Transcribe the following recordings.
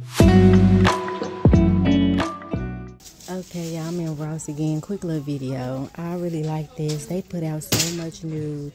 Okay, y'all, I'm in Ross again. Quick little video. I really like this. They put out so much new,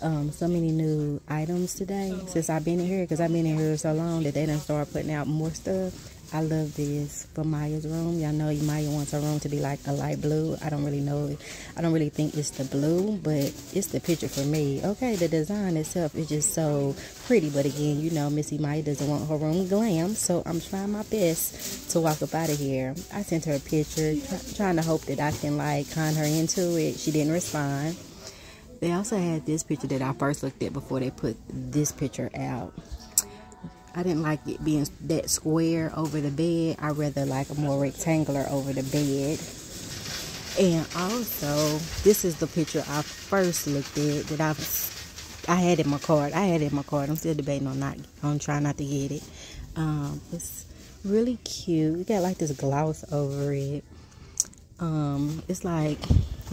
so many new items today since I've been in here, because I've been in here so long that they done start putting out more stuff. I love this for Maya's room. Y'all know Maya wants her room to be like a light blue. I don't really know. I don't really think it's the blue, but it's the picture for me. Okay, the design itself is just so pretty. But again, you know, Missy Maya doesn't want her room glam, so I'm trying my best to walk up out of here. I sent her a picture, trying to hope that I can like con her into it. She didn't respond. They also had this picture that I first looked at before they put this picture out. I didn't like it being that square over the bed. I rather like a more rectangular over the bed. And also, this is the picture I first looked at that I had in my cart. I had it in my cart. I'm still debating on trying not to get it. It's really cute. You got like this gloss over it. It's like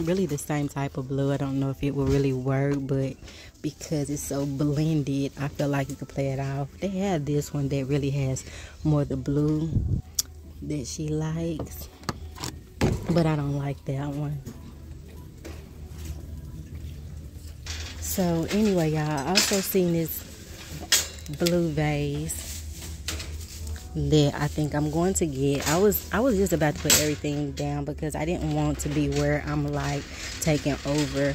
really the same type of blue. I don't know if it will really work, but because it's so blended, I feel like you could play it off. They have this one that really has more the blue that she likes, but I don't like that one. So anyway, y'all, I also seen this blue vase that I think I'm going to get. I was just about to put everything down because I didn't want to be where I'm like taking over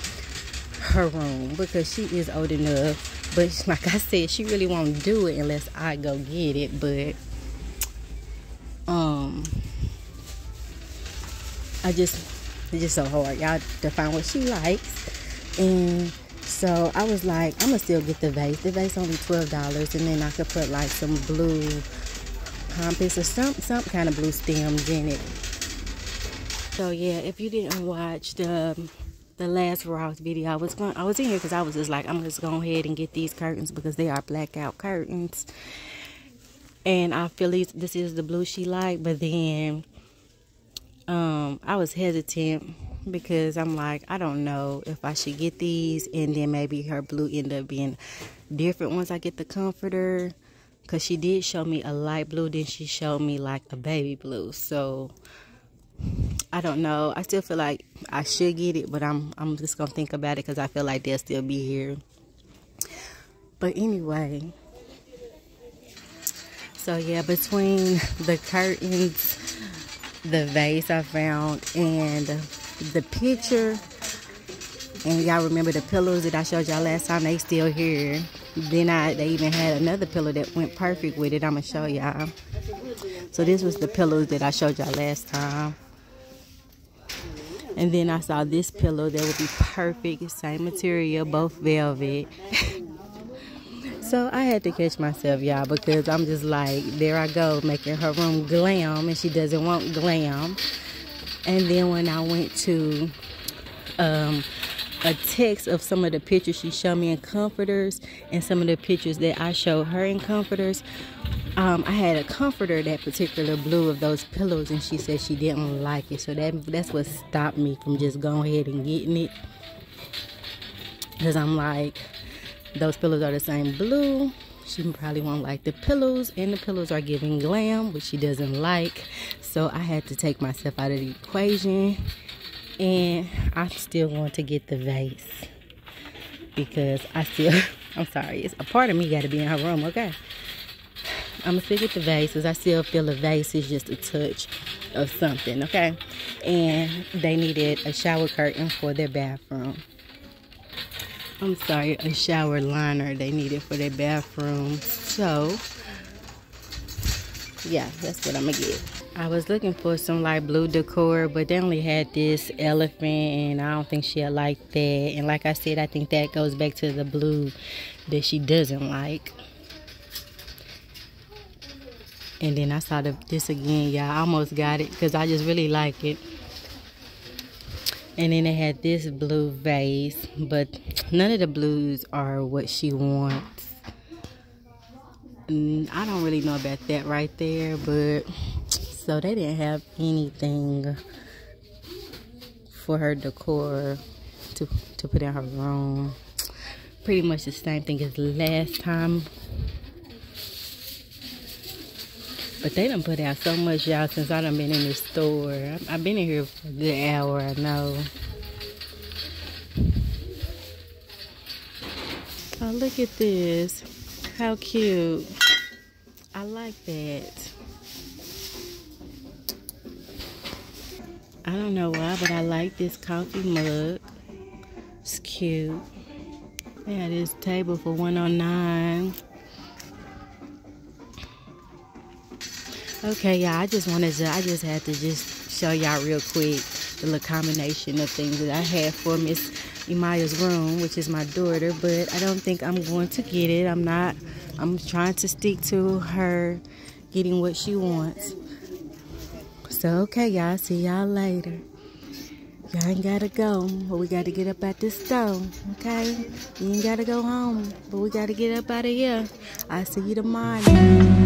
her room, because she is old enough, but like I said, she really won't do it unless I go get it. But it's just so hard, y'all, to find what she likes. And so I was like, I'm gonna still get the vase. The vase only $12, and then I could put like some blue compass or some kind of blue stems in it. So yeah, if you didn't watch the last Ross video, I was in here because I was just like, I'm just going ahead and get these curtains because they are blackout curtains, and I feel this is the blue she liked. But then I was hesitant because I'm like, I don't know if I should get these, and then maybe her blue end up being different once I get the comforter. Because she did show me a light blue, then she showed me like a baby blue. So I don't know. I still feel like I should get it, but I'm just going to think about it because I feel like they'll still be here. But anyway. So yeah, between the curtains, the vase I found, and the picture. And y'all remember the pillows that I showed y'all last time? They still here. Then they even had another pillow that went perfect with it. I'm going to show y'all. So this was the pillows that I showed y'all last time. And then I saw this pillow that would be perfect. Same material, both velvet. So I had to catch myself, y'all, because I'm just like, there I go, making her room glam. And she doesn't want glam. And then when I went to... a text of some of the pictures she showed me in comforters and some of the pictures that I showed her in comforters. I had a comforter, that particular blue of those pillows, and she said she didn't like it. So that's what stopped me from just going ahead and getting it, because I'm like, those pillows are the same blue. She probably won't like the pillows, and the pillows are giving glam, which she doesn't like. So I had to take myself out of the equation. And I still want to get the vase because I'm sorry, it's a part of me got to be in her room, okay? I'm going to still get the vase because I still feel a vase is just a touch of something, okay? And they needed a shower curtain for their bathroom. I'm sorry, a shower liner they needed for their bathroom. So, yeah, that's what I'm going to get. I was looking for some light blue decor, but they only had this elephant, and I don't think she'll like that. And like I said, I think that goes back to the blue that she doesn't like. And then I saw this again, y'all. I almost got it because I just really like it. And then they had this blue vase, but none of the blues are what she wants. And I don't really know about that right there, but... So they didn't have anything for her decor to put in her room. Pretty much the same thing as last time. But they done put out so much, y'all, since I done been in this store. I've been in here for a good hour, I know. Oh, look at this. How cute. I like that. I don't know why, but I like this coffee mug. It's cute. They had this table for $109. Okay, yeah, I just had to show y'all real quick the little combination of things that I had for Miss Imaya's room, which is my daughter, but I don't think I'm going to get it. I'm trying to stick to her getting what she wants. So, okay, y'all, see y'all later. Y'all ain't gotta go, but we gotta get up at this store, okay? You ain't gotta go home, but we gotta get up out of here. I'll see you tomorrow.